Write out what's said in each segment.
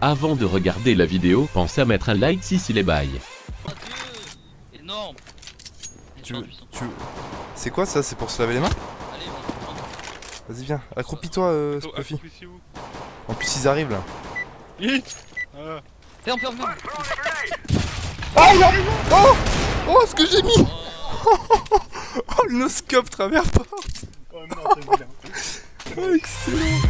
Avant de regarder la vidéo, pensez à mettre un like si c'est les bails. Mon Dieu, énorme. C'est quoi ça? C'est pour se laver les mains? Allez, bon. Vas-y viens, accroupis-toi, Spuffy. En plus ils arrivent là. Ferme. Ah il a... Oh, oh ce que j'ai mis. Oh le scope travers porte. Oh non, t'es vilain. Oh excellent.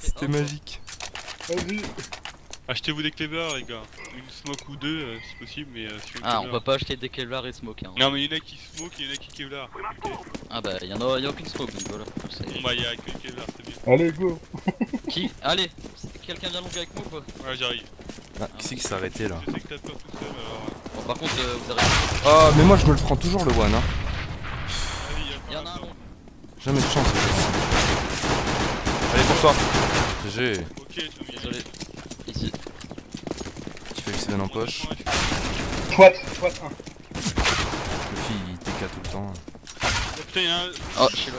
C'était magique. Vas-y. Achetez-vous des clébards les gars. Une smoke ou deux si possible mais on peut pas acheter des clébards et smoke hein. Non mais y'en a qui smoke et y'en a qui kevlar. Okay. Ah bah y'en a aucune smoke donc voilà. Bon bah y'a que kevlar c'est bien. Allez go. Qui? Allez. Quelqu'un vient longuer avec moi quoi? Ouais j'arrive. Qui c'est qui s'est arrêté là? Je sais que t'as peur tout seul alors... Bon par contre vous arrêtez. Ah mais moi je me le prends toujours le one hein. Y'en a un long. Jamais de chance. Allez pour toi. GG. Ok, désolé. Ici. Tu fais que c'est bien en poche. What 1. Le fille il TK tout le temps. Oh putain y'a un... Oh, je sais pas.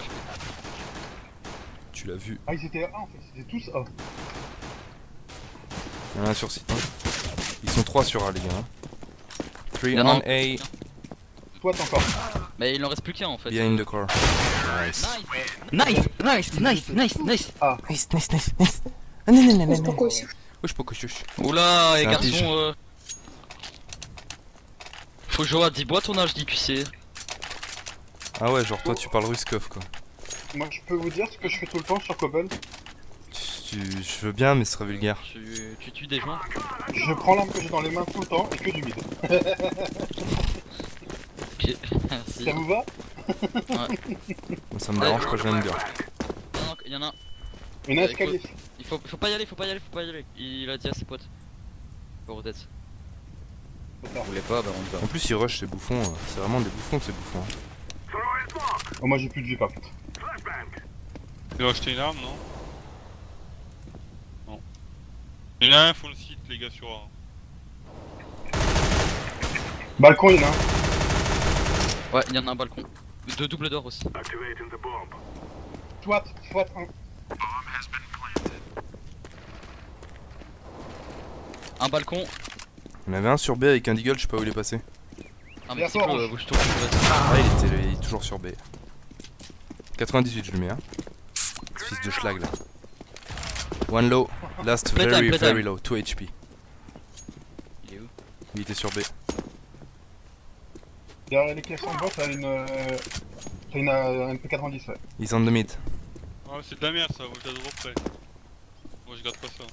Tu l'as vu. Ah ils étaient A en fait, ils étaient tous A. Y'en a un sur site. Ils sont 3 sur A les gars. 3 on A. What encore. Mais il en reste plus qu'un en fait. Behind the core. Nice. Ah, nice. Ah, non. Ouch. Oula, les garçons. Faut jouer à 10 bois ton âge, 10 QC. Ah ouais, genre toi tu parles ruskov quoi. Moi je peux vous dire ce que je fais tout le temps sur Cobble. Je veux bien, mais ce serait vulgaire. Tu tues des gens. Je prends l'arme que j'ai dans les mains tout le temps et que du mid. Ok, merci. Ça vous va? Ouais. Ça me dérange pas, je viens de dire. Y'en a un. Y'en a un escalier. Faut pas y aller. Il a dit à ses potes. Pour aux têtes. Vous voulez pas, bah on va. En plus, ils rushent ces bouffons. C'est vraiment des bouffons ces bouffons. Oh, moi j'ai plus de vie par contre. Tu dois acheter une arme, non? Il y en a un, faut le site, les gars, sur A. Balcon, il y en a un. Ouais, il y en a un balcon. Deux doubles d'or aussi. Soit 1. Un balcon. On avait un sur B avec un deagle, je sais pas où il est passé. Ah mais c'est quoi, bouge tout. Ah il est toujours sur B. 98 je le mets hein. Fils de schlag là. One low, last very low, 2 HP. Il est où? Il était sur B. Derrière les caissons en bas, t'as une MP90, ouais. Ils sont de mid. Ah c'est de la merde ça, vous êtes trop près. Moi je garde pas ça.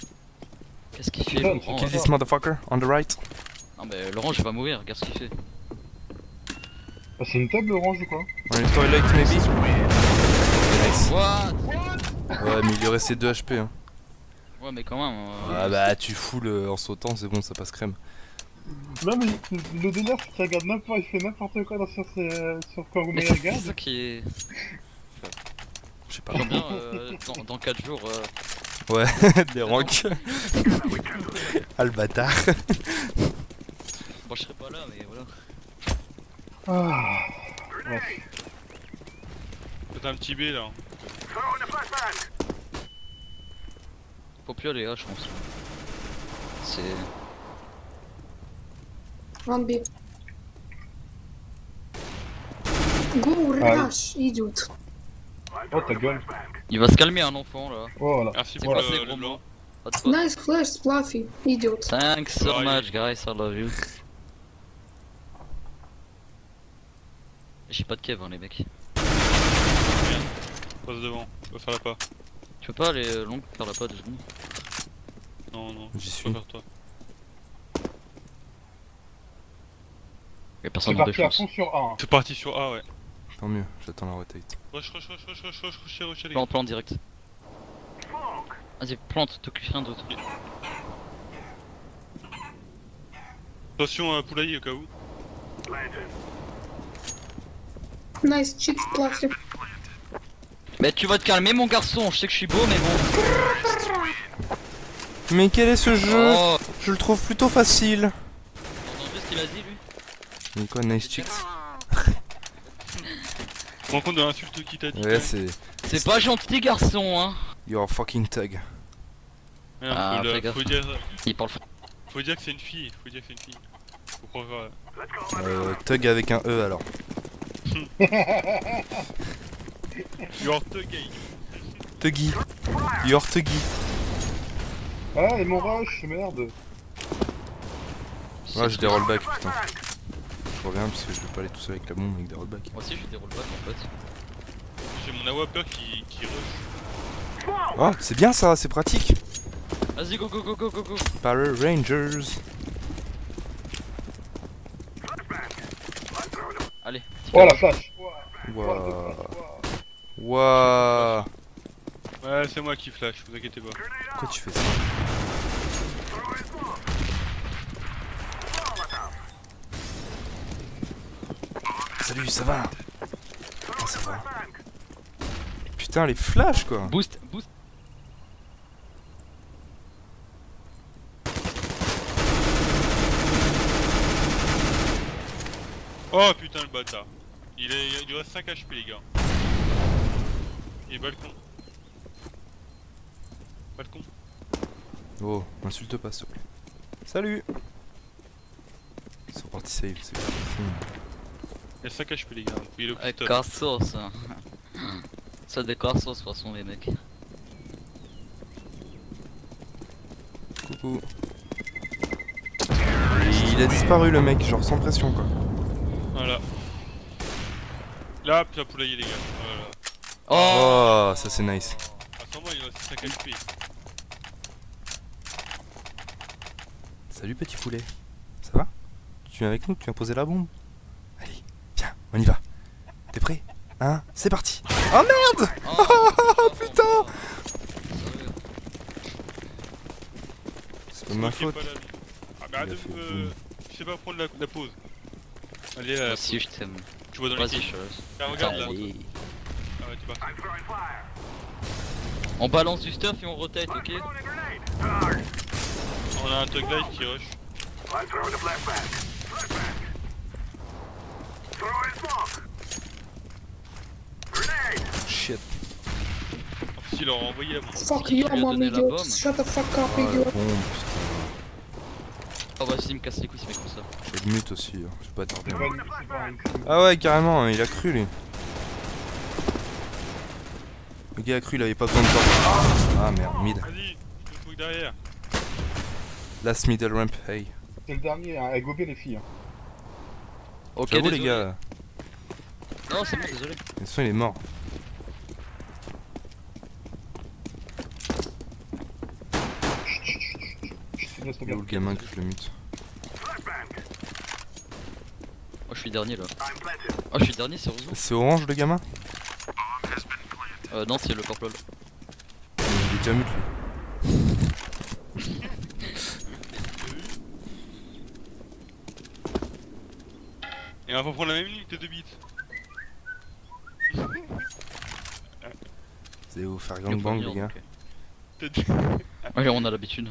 Qu'est-ce qu'il fait? Kill this motherfucker, on the right. Non mais l'orange va mourir, regarde ce qu'il fait. Ah c'est une table orange ou quoi? On est toilet maybe. Nice. What? Ouais mais il lui restait 2 HP hein. Ouais mais quand même... Ah bah tu fous le... en sautant c'est bon, ça passe crème. Non mais le délire c'est qu'il regarde n'importe quoi, il fait n'importe quoi sur quoi vous me regardez. C'est ça qui est... Je sais pas combien, dans 4 jours... Ouais, des ranks. Ah le bâtard. Bon je serais pas là mais voilà. Ah... Ouais. Peut-être un petit B là. Faut plus aller là je pense. C'est... One B. Go rush, idiot. Oh ta gueule. Il va se calmer un enfant là. Voilà. Merci pour le blanc. Nice flash, Fluffy, idiot. Thanks so much guys, I love you. J'ai pas de cave hein les mecs. Passe devant, on va faire la pas. Tu peux pas aller long faire la pas 2 secondes? Non, j'y suis. Y'a personne dans deux choses. T'es parti sur A, ouais. Tant mieux, j'attends la rotate. Rush, les gars. Plante direct. Vas-y, plante, t'occupe rien d'autre. Attention à Poulaï au cas où. Nice, cheat, plafé. Mais tu vas te calmer, mon garçon, je sais que je suis beau, mais bon. Mais quel est ce jeu? Je le trouve plutôt facile. T'as entendu ce qu'il a dit, lui? Donc quoi, nice chicks. Tu te rends compte de l'insulte qui t'a dit? Ouais, c'est pas gentil, garçon, hein. You're a fucking thug. Merde, ah, faut dire que c'est une fille. Faut croire, thug avec un E alors. You're thuggy. You're thuggy. Ah, les morages, merde. Ouais, j'ai des rollbacks, putain. Je reviens parce que je peux pas aller tout seul avec la bombe avec des rollbacks. Moi aussi, j'ai des rollbacks en fait. J'ai mon AWAPer qui rush. Ah, c'est bien ça, c'est pratique. Vas-y, go go go go go go. Power Rangers. Allez. Oh la flash. Wouah. Wouah. Ouais, c'est moi qui flash, vous inquiétez pas. Pourquoi tu fais ça? Salut, ça va? Putain, ça va. Putain, les flashs quoi. Boost, boost. Oh putain, le bâtard. Il reste 5 HP, les gars. Et balcon. Balcon. Oh, m'insulte pas, s'il te plaît. Salut. Ils sont partis save, c'est cool. Il y a 5 HP, les gars. Il est au plus top. Carsos, ça. Ça des carsos, de toute façon, les mecs. Coucou. Il a disparu, le mec, genre sans pression, quoi. Voilà. Là, putain, poulailler les gars. Voilà. Oh, ça c'est nice. Attends-moi, il reste 5 HP. Salut petit poulet. Ça va? Tu viens avec nous? Tu viens poser la bombe? Allez, viens, on y va. T'es prêt? Hein? C'est parti. Oh merde! Oh putain! C'est pas ma faute. Ah bah je sais pas prendre la pause. Allez, là, si je t'aime. Tu vois dans les fiches. Regarde là. Ah ouais, tu vas. On balance du stuff et on rotate, ok? On a un tug light qui rush. Shit. Si leur a envoyé la bombe. Fuck you, mon idiot. Shut the fuck up, idiot. Ah bah si il me casse les couilles, il met comme ça. Je le mute aussi, je vais pas tarder. Ah ouais carrément, il a cru lui. Le gars a cru, il avait pas besoin de temps. Ah merde, mid. Vas-y, je te fous derrière. Last middle ramp, hey. C'est le dernier, hein. Allez, gobez les filles. Hein. Ok les gars. Non c'est bon, désolé. Le son il est mort. Il est où le gamin que je le mute? Oh je suis dernier là. Oh je suis dernier, c'est orange. C'est orange le gamin? Non c'est le purple. Il est déjà mute lui. Et on va prendre la même ligne de 2 bits. C'est où faire gangbang les gars? Okay. Ouais on a l'habitude.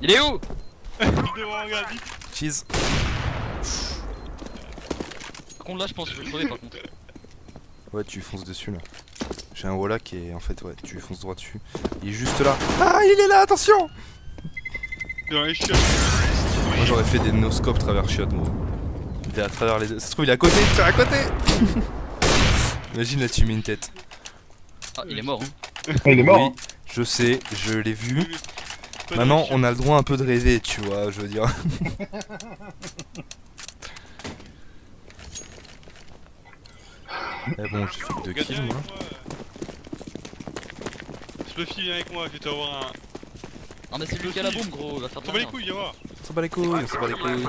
Il est où? Il est devant, regarde. Cheese. Par contre là je pense que je vais crever par contre. Ouais tu fonces dessus là. J'ai un wallhack qui est en fait ouais tu fonces droit dessus. Il est juste là. Ah il est là, attention. Dans les chiottes. Moi j'aurais fait des no-scope travers chiottes moi. Il est à travers les deux. Ça se trouve il est à côté, tu es à côté. Imagine là tu mets une tête. Ah, il est mort. Hein. Il est mort. Oui, hein. Je sais, je l'ai vu. Maintenant, on a le droit un peu de rêver, tu vois, je veux dire. Eh bon, j'ai fait 2 kills, moi. Fluffy, viens avec moi, je vais t'avoir un... Non mais c'est lui qui a la bombe, gros, va faire de la merde. On s'en bat les couilles, viens voir. On s'en bat les couilles, on s'en bat les couilles.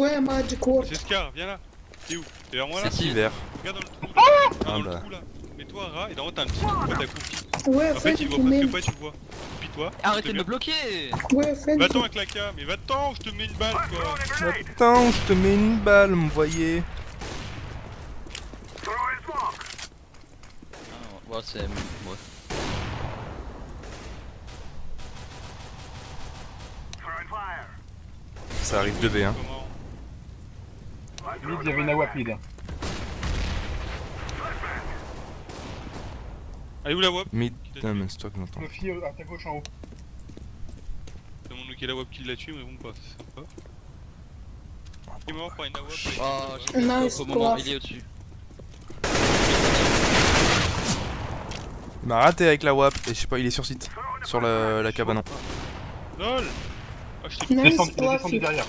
Ouais, moi, du coup... C'est Scar, viens là. T'es où? T'es vers moi là? C'est qui vers? Regarde dans le trou là. Mets-toi rat et dans t'as un petit coup à ta coupe. Ouais, en fait, il voit parce que pas tu vois. Puis toi. Arrêtez de me bloquer. Ouais, Fred. Va-t'en avec la cam, mais va-t'en, je te mets une balle quoi. Va-t'en, je te mets une balle, me voyez. Ah, ouais, c'est. Ouais. Ça arrive 2D hein. Mid, il y avait une awapide. Allez où la wap? Mid, putain mais c'est toi qui m'entends. Sophie à ta gauche en haut. Demande-nous qui est la wap qui l'a tué, mais bon pas, c'est sympa. Il est mort par une awap. Oh, j'ai nice, il est au-dessus. Il m'a raté avec la WAP et je sais pas, il est sur site, sur la cabane. LOL. Ah, je t'ai descendu derrière.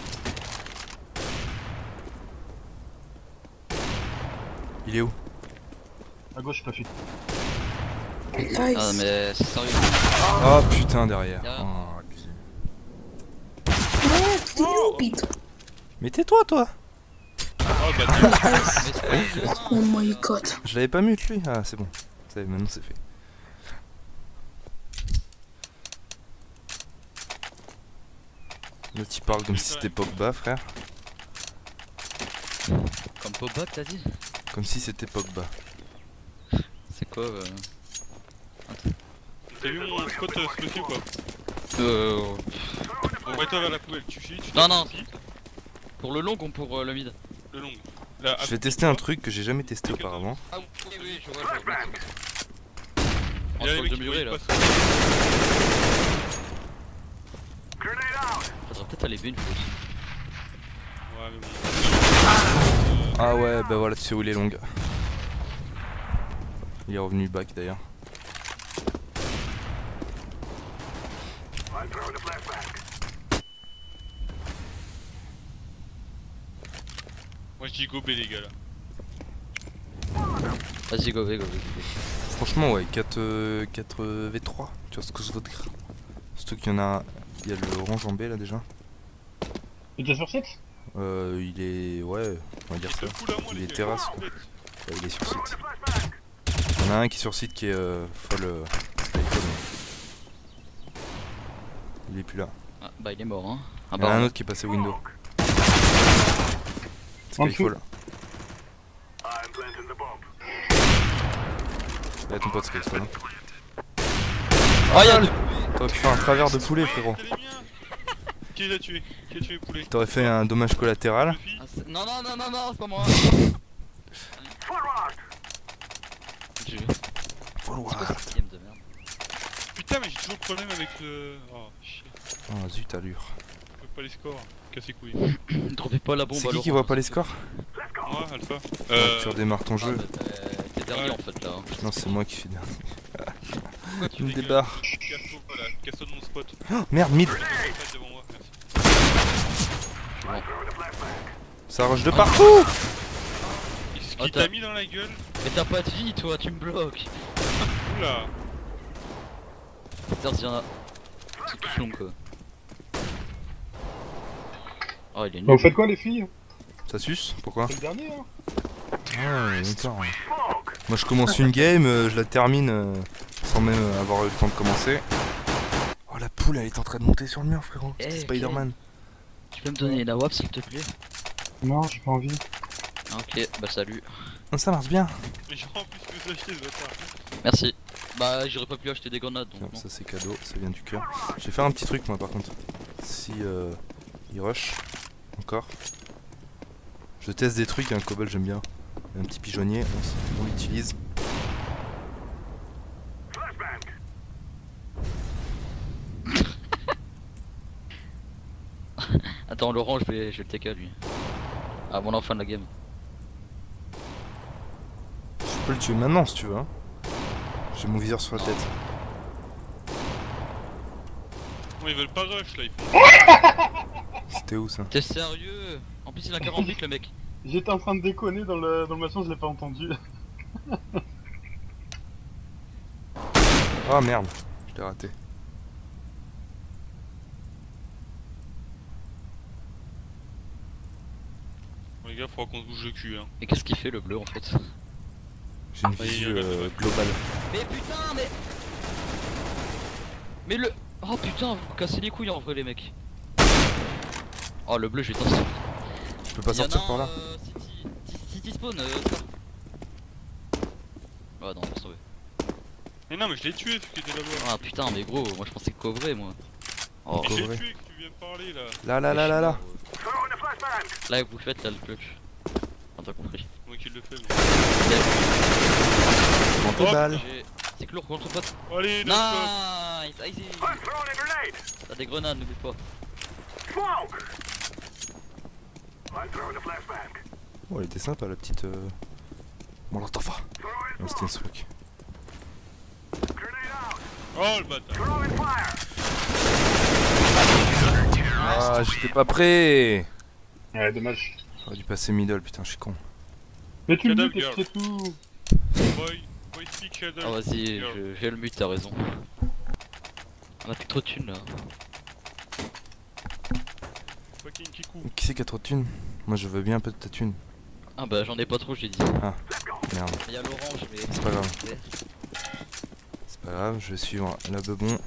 Il est où? À gauche, je t'affiche. Nice. Ah mais c'est sérieux. Oh putain, derrière. Oh, tu es où, Pete? Mais tais-toi, toi. Oh, bah, oh my god. Je l'avais pas mute lui. Ah, c'est bon. Ça y est, maintenant c'est fait. Là tu parles comme si c'était Pogba, frère. Comme Pogba, t'as dit? Comme si c'était Pogba. C'est quoi T'as vu mon spot flotté ou quoi? On va toi vers la poubelle, tu files, tu fais. Non, non. Pour le long ou pour le mid? Le long. Là, je vais tester un truc que j'ai jamais testé auparavant. Ah oui, oui, je vois. Il y a les mecs qui passent. Peut-être aller B une fois. Ouais, mais bon. Ah ouais, bah voilà, tu sais où il est long. Il est revenu back d'ailleurs. Moi je dis go B les gars là. Vas-y go B, go B. Franchement ouais, 4 V3, tu vois ce que je veux dire. Surtout qu'il y en a... Il y a le orange en B là déjà. Il était sur site? Il est... ouais, on va dire ça. Il est terrasse quoi. Ouais, il est sur site. Il y en a un qui est sur site qui est folle. Il est plus là. Ah, bah il est mort hein. Ah, il y en a un autre qui est passé window. C'est qu'il faut là. Il y a ton pote Skyfall. Oh y'a le... T'aurais pu faire un travers de poulet frérot. Qui l'a tué? Qui a tué le poulet? T'aurais fait un dommage collatéral. Ah, non non non non non, c'est pas moi. Forward. Putain mais j'ai toujours problème avec le... Oh shit. Oh zut allure. Je vois pas les scores, casse les couilles. Dropez pas la bombe. C'est qui voit pas les scores? Moi Alpha. Tu redémarres ton jeu. T'es dernier en fait là. Non c'est moi qui suis dernier. Tu me débarres. Casse-toi de mon spot. Oh, merde, mid. Ça rush de partout. Il t'a mis dans la gueule. Mais t'as pas de vie toi, tu me bloques. Oula. Putain, il y en a. C'est tout long quoi. Oh, il est nul. Bah, vous faites quoi les filles? Ça suce? Pourquoi? C'est le dernier hein. Ah, d'accord. Moi je commence une game, je la termine sans même avoir eu le temps de commencer. Oh la poule elle est en train de monter sur le mur frérot, hey, c'était Spider-Man. Tu peux me donner la WAP s'il te plaît? Non j'ai pas envie. Ok bah salut. Non, ça marche bien. Mais j'aurais en plus pu acheter ce bâtard. Merci. Bah j'aurais pas pu acheter des grenades donc. Ça c'est cadeau, ça vient du cœur. Je vais faire un petit truc moi par contre. Si il rush encore. Je teste des trucs, un cobble j'aime bien. Un petit pigeonnier, on l'utilise. Attends, Laurent, je vais le TK lui. Ah bon, la fin de la game. Je peux le tuer maintenant si tu veux. Hein. J'ai mon viseur sur la tête. Bon, ils veulent pas rush là. C'était où ça? T'es sérieux? En plus, il a 40 bits le mec. J'étais en train de déconner dans le machin, je l'ai pas entendu. Oh merde, je l'ai raté. Bon, les gars, faudra qu'on se bouge le cul. Hein. Et qu'est-ce qu'il fait le bleu en fait? J'ai une vision globale. Mais putain, mais. Mais le. Oh putain, vous cassez les couilles en vrai, les mecs. Oh le bleu, j'ai tenté. Je peux pas sortir par là. City spawn. Ah non, on va sauver. Mais non, mais je l'ai tué, celui qui était là-bas. Ah putain, mais gros, moi je pensais que couvrer moi. Oh, je l'ai tué que tu viens me parler là. Là, là, là, là, là. Là vous faites là le clutch. On t'a compris. Moi qui le fais mais. Contre-balle. C'est que lourd contre pote. Allez, nice. T'as des grenades, n'oublie pas. Oh, elle était sympa la petite. Bon, là t'en vas. Non, c'était un truc. Oh le bâtard. Ah, j'étais pas prêt. Ouais, dommage. J'aurais dû passer middle, putain, je suis con. Mais tu le mutes, c'est tout. Ah, vas-y, j'ai le mute, t'as raison. On a plus trop de thunes là. Qui c'est qui a trop de thunes? Moi je veux bien un peu de ta thune. Ah, bah j'en ai pas trop, j'ai dit. Ah, merde. Il y a l'orange, mais. C'est pas grave. C'est pas grave, je vais suivre la bebon.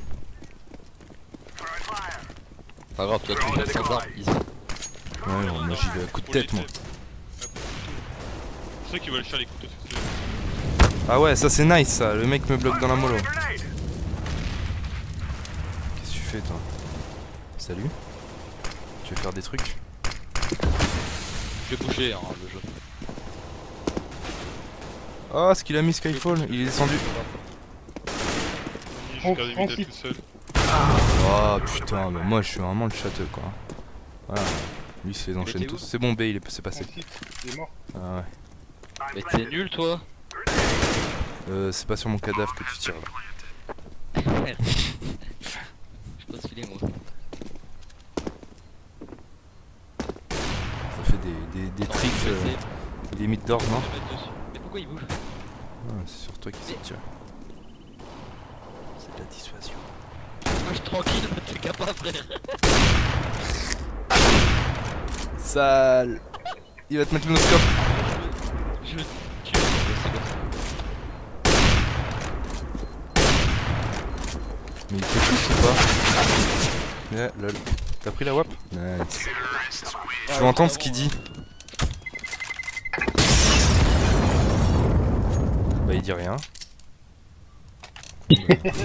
Pas grave, toi tu fais sans armes ici. Ouais, non, moi j'y vais à coup de tête, moi. C'est vrai qu'ils veulent faire les couteaux tout de suite. Ah ouais, ça c'est nice ça, le mec me bloque dans la mollo. Qu'est-ce que tu fais toi? Salut. Tu veux faire des trucs? Je vais bouger hein, le jeu. Ah, ce qu'il a mis Skyfall, il est descendu. Oh, oh putain, mais moi je suis vraiment le châteux quoi. Voilà. Lui il les enchaîne tous. C'est bon B, il est passé. Il est mort. Ah ouais. Mais t'es nul toi. C'est pas sur mon cadavre que tu tires là. Je pense qu'il est mort. Ça fait des tricks, des mythes d'or, non? Mais pourquoi il bouge? Ah, c'est sur toi qu'il se tire. C'est de la dissuasion. Moi je tranquille, tu le capes pas frère. Sale. Il va te mettre le noscope. Je tue. Mais il te touche ou pas? Ouais, lol. T'as pris la WAP? Nice. Je veux entendre ce qu'il dit. Bah il dit rien.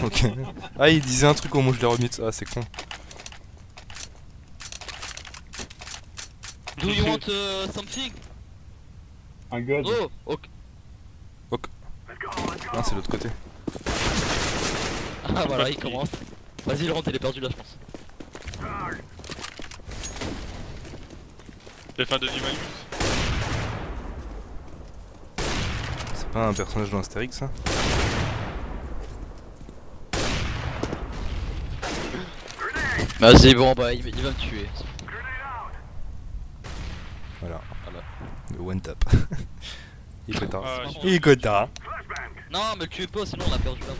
Ok. Ah il disait un truc au moins je l'ai remis. Ah c'est con. Do you want something? Un god. Oh, ok. Ok. Ah c'est l'autre côté. Ah voilà il commence. Vas-y le rentre, il est perdu là je pense. J'ai fait un deuxième malus. C'est pas un personnage dans Astérix ça? Vas-y bon bah il va me tuer. Voilà. Le one tap. Il est tard. Il est tard. Non mais le tuez pas sinon on a perdu la main.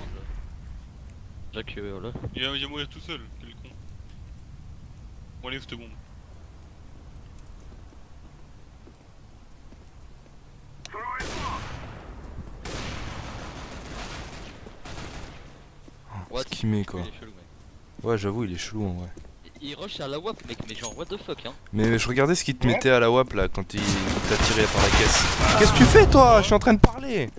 Que, voilà. Il va mourir tout seul, quel con. Bon allez, c'était bon. What qui met quoi? Ouais j'avoue il est chelou en vrai. Il rush à la WAP mec mais genre what the fuck hein. Mais je regardais ce qu'il te mettait à la WAP là quand il t'a tiré par la caisse. Ah. Qu'est-ce que tu fais toi? Je suis en train de parler.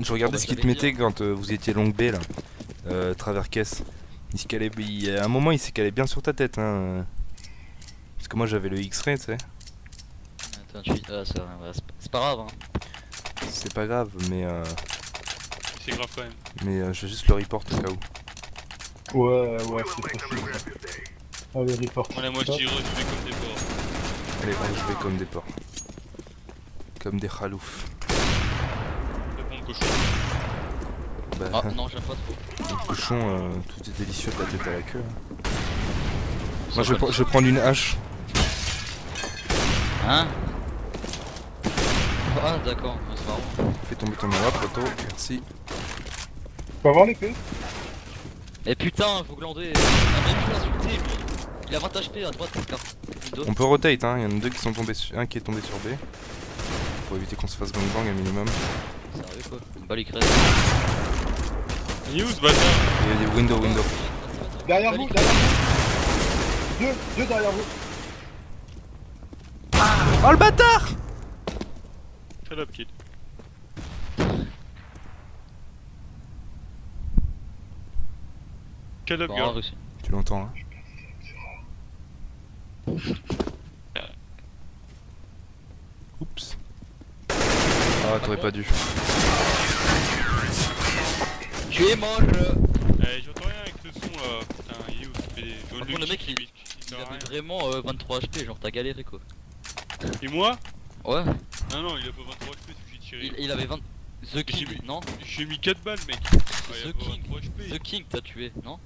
Je regardais ce qu'il te mettait quand vous étiez long B là, travers caisse. Il se calait, à un moment il s'est calé bien sur ta tête hein. Parce que moi j'avais le X-ray tu sais. Attends tu... ah, c'est pas grave hein. C'est pas grave mais c'est grave quand même. Mais je vais juste le report au cas où. Ouais c'est possible. Allez report. Allez moi je vais comme des porcs. Allez moi je vais comme des porcs. Comme des khaloufs. Bah, ah non j'aime pas trop. Le cochon tout est délicieux de la tête à la queue. Moi je vais prendre une hache. Hein? Ah d'accord, c'est marrant. Fais tomber ton mara Proto, merci. Faut avoir les queues. Et putain faut glander. Ah, même je l'ai insulté. Il a 20 HP à droite car... On peut rotate hein, il y en a deux qui sont tombés sur... un qui est tombé sur B. Faut éviter qu'on se fasse gang bang un minimum. Sérieux quoi? Une balle il crève. Il est où ce bâtard? Il y a des window. Derrière vous, derrière vous. Deux derrière vous. Oh le bâtard! Shut up kid. Shut up, girl. Tu l'entends là? Oups. Ah, t'aurais pas dû. Tu es mort. J'entends rien avec ce son là. Putain, il est où? Par contre, le mec il avait vraiment 23 HP, genre t'as galéré quoi. Et moi? Ouais. Non, non, il a pas 23 HP, celui que j'ai tiré. Il avait 20. The King, non? J'ai mis 4 balles, mec. Ouais, The King t'as tué, non?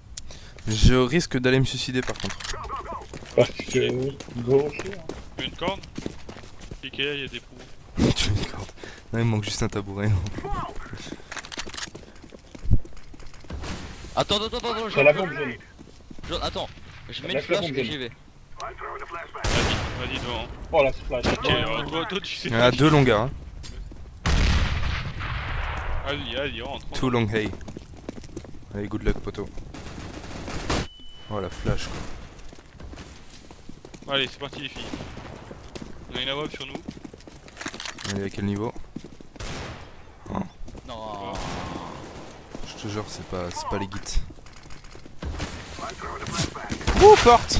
Je risque d'aller me suicider par contre. Parce que. Go. Tu veux une corde? Piqué, y'a des poux. Tu veux une corde? Non, il manque juste un tabouret. Attends, je la bombe jaune. Attends, je mets une flash et j'y vais. Vas-y, devant. Oh la flash. Ok, toi tu sais. Il y en a deux longs gars. Allez, rentre. Too long, hey. Allez, good luck, poteau. Oh la flash quoi. Allez, c'est parti les filles. On a une AWAP sur nous. Allez, à quel niveau? Hein? Non. Je te jure, c'est pas les guides. Ouh, forte!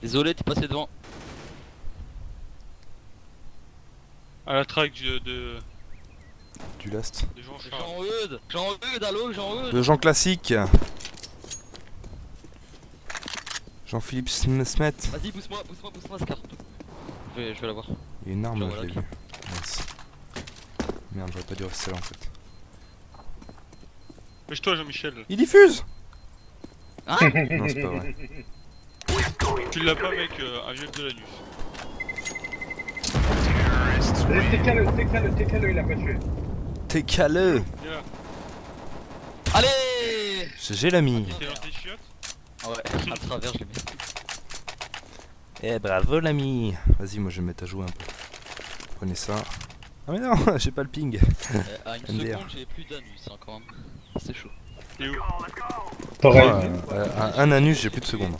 Désolé, t'es passé devant. À la track du last. De Jean-Eudes. Jean-Eudes, allô, Jean-Eudes. De Jean classique. Jean-Philippe Smet. Vas-y, pousse-moi, Scar. Je vais l'avoir. Il y a une arme, je l'ai vu. Nice. Merde, j'aurais pas dû rester là en fait. Pêche-toi, Jean-Michel. Il diffuse. Hein? Non, c'est pas vrai. Tu l'as pas, mec, un vieux de l'anus. TK le, il a pas tué. TK le. Allez. GG l'ami. T'es dans tes chiottes? Ouais, à travers, je l'ai mis. Eh bravo l'ami. Vas-y, moi je vais me mettre à jouer un peu. Prenez ça. Ah mais non, j'ai pas le ping. À une seconde, j'ai plus d'anus hein, quand même. C'est chaud. T'es où? Pareil. Un anus, j'ai plus de secondes.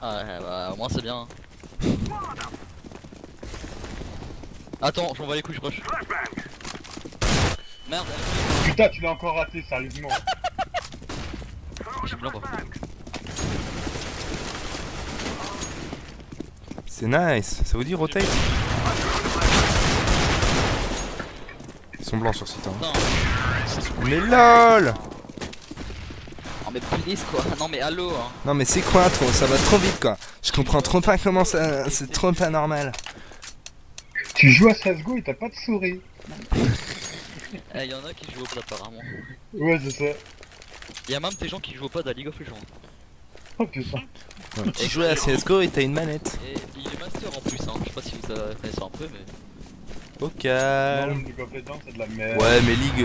Ah ouais, bah au moins c'est bien. Attends, j'envoie les coups, je rush. Merde. Putain, tu l'as encore raté, sérieusement. C'est nice, ça vous dit rotate? Ils sont blancs sur site hein. Mais lol. Non mais police quoi, non mais allo hein. Non mais c'est quoi trop, ça va trop vite quoi. Je comprends trop pas comment ça, c'est trop pas normal. Tu joues à CS:GO et t'as pas de souris. Eh y'en a qui jouent pas apparemment. Ouais c'est ça. Y'a même des gens qui jouent pas à League of Legends. Oh putain. Ouais. Tu joues à CS:GO et t'as une manette. Et il est master en plus hein, je sais pas si vous connaissez un peu mais... Au calme. C'est de la merde. Ouais mais League,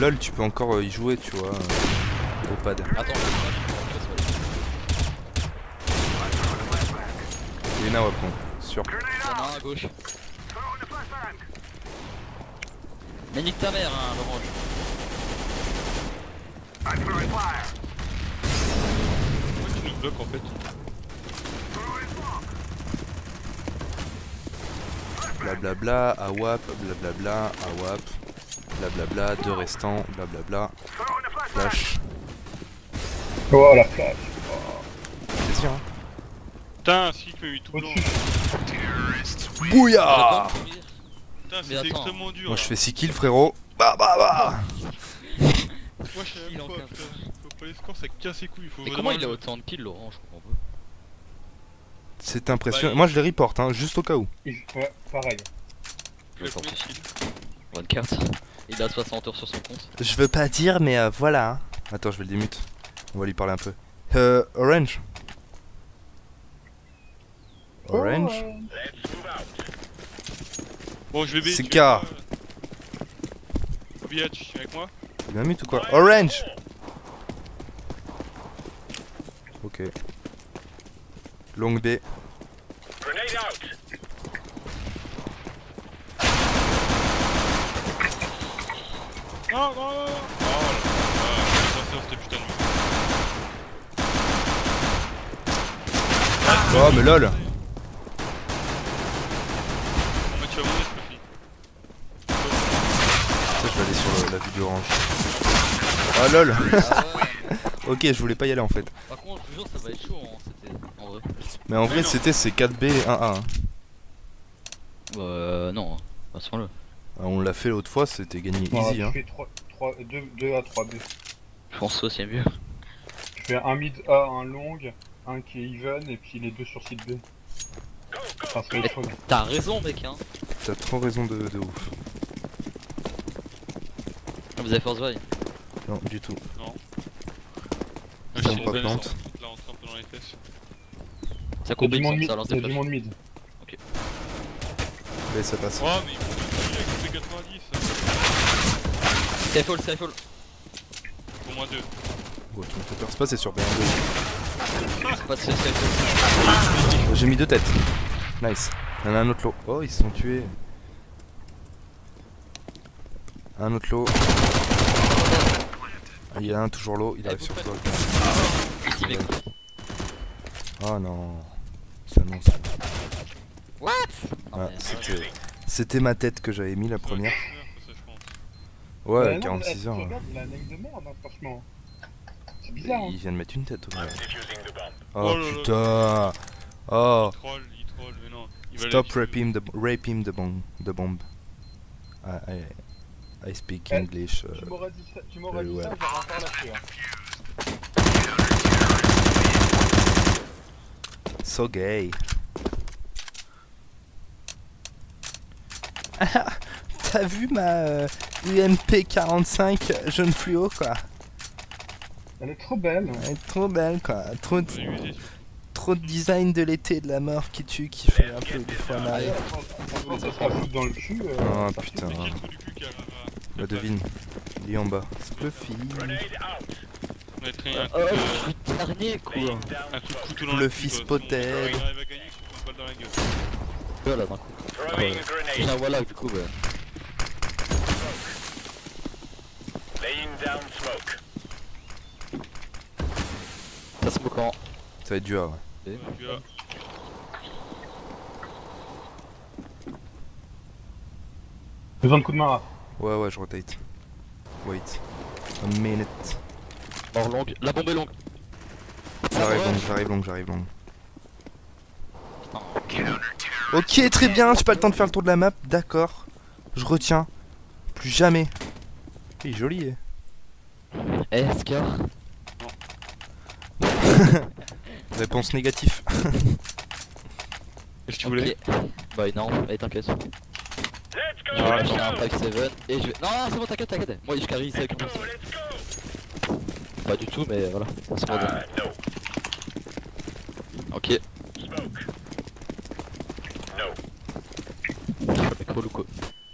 LOL tu peux encore y jouer tu vois. Au pad. Attends, il y en a un wapon, sûr. Il y en a un à gauche. Mais nique ta mère, hein, l'orange. Pourquoi tu nous bloques en fait? Blablabla, AWAP, blablabla, AWAP, blablabla, deux restants, blablabla, flash. Oh la flash! C'est sûr hein! Putain, si tu m'as eu tout blanc! Bouya! Putain, c'est extrêmement dur! Moi je fais 6 kills frérot! Bah! Moi je sais même pas, putain! Faut pas les scores, ça casse les couilles! Mais comment il a autant de kills Laurent? Je comprends pas! C'est impressionnant! Moi je les reporte hein, juste au cas où! Ouais, pareil! Je vais porter 24! Il a 60 heures sur son compte! Je veux pas dire, mais voilà! Attends, je vais le démute! On va lui parler un peu. Orange. Orange. Bon, je vais baisser. C'est K. Obiat, tu es avec moi? Il m'a mis ou quoi? Orange. Ok. Long B. Grenade out. Non. Oh, putain de merde. Oh mais lol. Je vais aller sur la vue d'orange. Ah lol. Ok, je voulais pas y aller en fait. Par contre, je te jure, ça va être chaud en vrai. Mais en vrai, c'était c'est 4B et 1A. Non, passons-le. On l'a fait l'autre fois, c'était gagné easy. Hein. 2A, 3B. Je pense que c'est mieux. Tu fais un mid A, un long, un qui est even et puis les deux sur site B. T'as raison, mec, hein. T'as trop raison de ouf. Vous avez force buy? Non, du tout. Non. Je suis pas plante. Là, on se dans les fesses. Ça compte du monde mid. Ok. Mais ça passe. Ouais, mais il faut tuer avec les 90. Skyfall, Skyfall. Pour moi 2. Bon, tu me fais peur, c'est passé sur B1-2. C'est passé Skyfall. J'ai mis 2 têtes. Nice. Il y en a un autre lot. Oh, ils se sont tués. Un autre lot. Il y a un toujours lot, il arrive sur toi. Oh non. Ça non, ça. What? Ah, c'était ma tête que j'avais mis la première. Ouais, 46 heures. C'est bizarre. Il vient de mettre une tête au moins. Oh putain. Oh. Stop raping the bomb. I speak English. Tu m'aurais dit ça, j'aurais encore la tuer. So gay. T'as vu ma UMP 45 jaune fluo quoi. Elle est trop belle. Elle est trop belle quoi. Trop de design de l'été de la mort qui tue, qui fait un peu des fois mal. Oh putain. Bah devine, il est en bas. Spluffy. Oh putain, dernier quoi. Spluffy spotted. Voilà, d'un coup. Ah voilà, du coup, ça se moque en. Ça va être dur, ouais. Besoin de coup de main là. Ouais, je rotate. Wait. A minute. Hors longue, la bombe est longue. J'arrive longue. Ok, très bien, j'ai pas le temps de faire le tour de la map, d'accord. Je retiens. Plus jamais. Il est joli, eh. Eh, Scar. Réponse négative. Qu'est-ce que tu voulais? Bah non, allez t'inquiète. Ah, j'ai un 5-7 et je vais... Non, c'est bon, t'inquiète, moi je carry, c'est pas du tout, mais voilà, ça se voit. Ok. C'est cool ou quoi?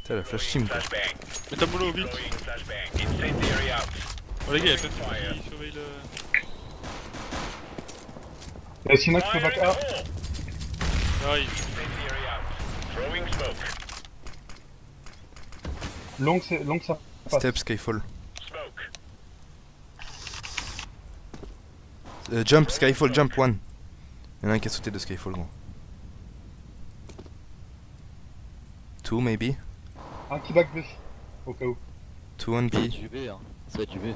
Putain, la flash team quoi. Mets ta boule au vite. Oh les gars, il surveille le... Est-ce qu'il y en a qui peut back up? Arrive. Long, c'est long, ça passe. Step, Skyfall. Jump, Skyfall, jump, one. Y'en a un qui a sauté de Skyfall, gros. Two, maybe. Un petit back B, au cas où. Two, one B. Ça va être du B, hein. Ça va être du B.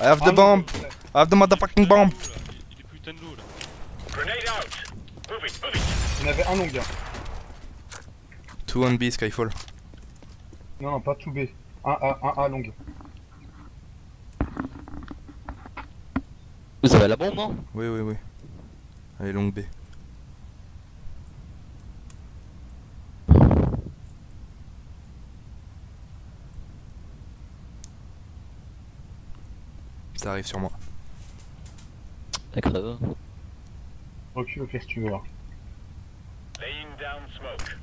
I have the bomb. I have the motherfucking bomb. Il est putain de lourd là. Grenade out. Move it, move it. On avait un long gars. 2 1B Skyfall. Non, pas 2B. 1A longue. Vous avez la bombe, non? Oui. Allez, longue B. Ça arrive sur moi. La crève. Recule, qu'est-ce que tu veux là? Laying down smoke.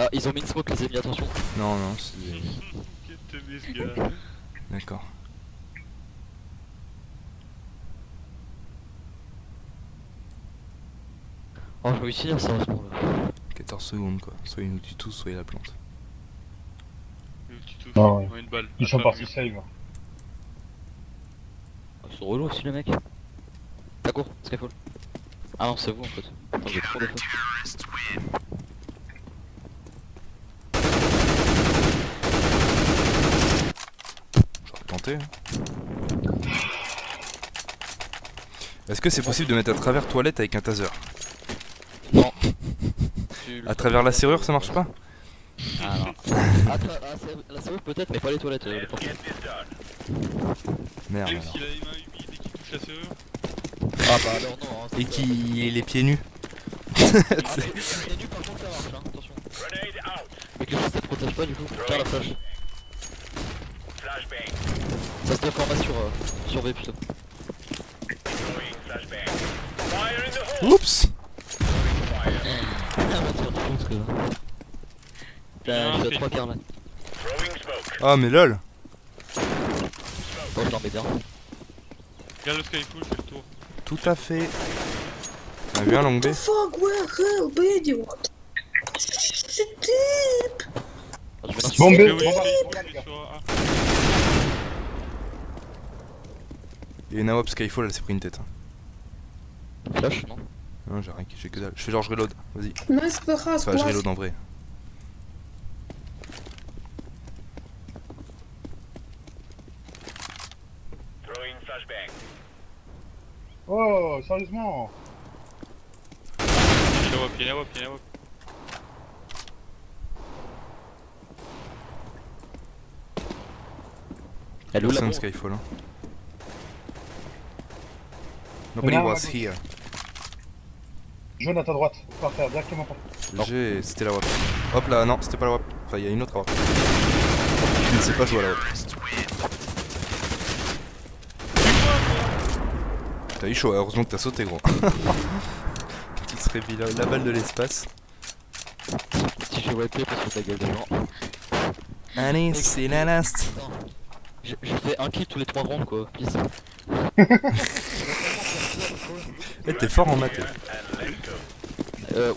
Ah, ils ont mis une smoke, les amis, attention. Non, c'est... D'accord. Oh, je vais essayer sérieusement là. 14 secondes quoi, soit ils nous tuent tous, soit il y a la plante. Ils nous tuent tous, on a une balle. Ils sont partis save. Ils sont relous aussi les mecs. Ah go, Skyfall. Ah non, c'est vous en fait. Attends, j'ai trop de fois. Est-ce que c'est possible de mettre à travers toilette avec un taser? Non. À travers la serrure, ça marche pas? Ah non. La serrure peut-être, mais pas les toilettes. Merde. Même s'il a les mains humides et qu'il touche la serrure. Ah bah alors non. Hein, et qu'il ait les pieds nus. Ah, les pieds nus par contre ça marche, hein, attention. Mais que ça te protège pas du coup, faire la flash. Ça se déforme sur V plutôt. Oups. T'as 3 quarts là. Ah mais lol. Oh je l'en mets bien. Regarde le Skyfall, je fais le tour. Tout à fait. On a vu un long B. Bon B. Il y a une AWP Skyfall, elle s'est pris une tête. Flash non? Non j'ai rien, j'ai que dalle. Je fais genre je reload, vas-y. Non c'est pas grave. Enfin je reload en vrai. Oh sérieusement? Il y a une AWP. Elle est où la Skyfall hein. Nobody was here. Jaune à ta droite, par terre, directement par terre. J'ai. C'était la WAP. Hop là, non, c'était pas la WAP. Enfin, il y a une autre WAP. Je ne sais pas jouer à la WAP. T'as eu chaud, heureusement que t'as sauté, gros. Qui serait la balle de l'espace. Si j'ai wapé parce que t'as gueule de gens. Allez, c'est la last. Je fais un kill tous les 3 rounds, quoi. Peace. Eh t'es fort en maths.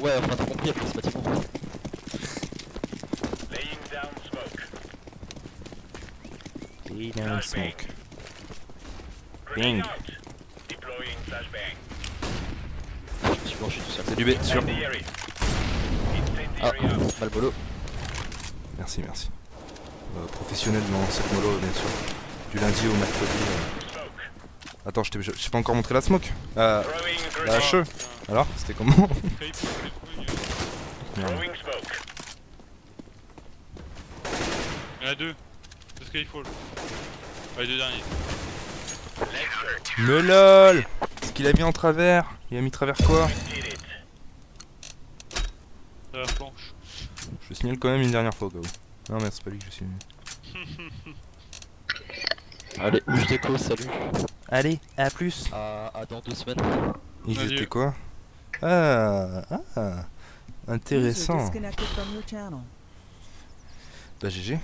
Ouais enfin t'as compris après c'est pas trop. Laying down smoke. Bang. C'est du B sûr. Ah mal bolo. Merci merci. Professionnel dans cette mollo bien sûr. Du lundi au mercredi. Attends, je t'ai pas encore montré la smoke. La HE. Alors, c'était comment? Il y en a deux. C'est ce qu'il faut. Les deux derniers. Le lol. Ce qu'il a mis en travers. Il a mis travers quoi? La planche. Je signale quand même une dernière fois au cas où. Non, mais c'est pas lui que je signale. Allez, je déco, salut. Allez, à plus. À dans 2 semaines. Ils étaient quoi? Ah, intéressant. Bah GG.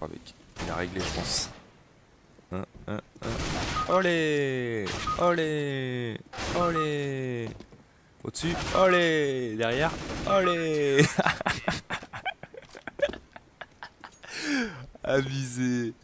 Avec, il a réglé je pense. Olé, olé, olé. Au-dessus, olé. Derrière, olé. Abusé.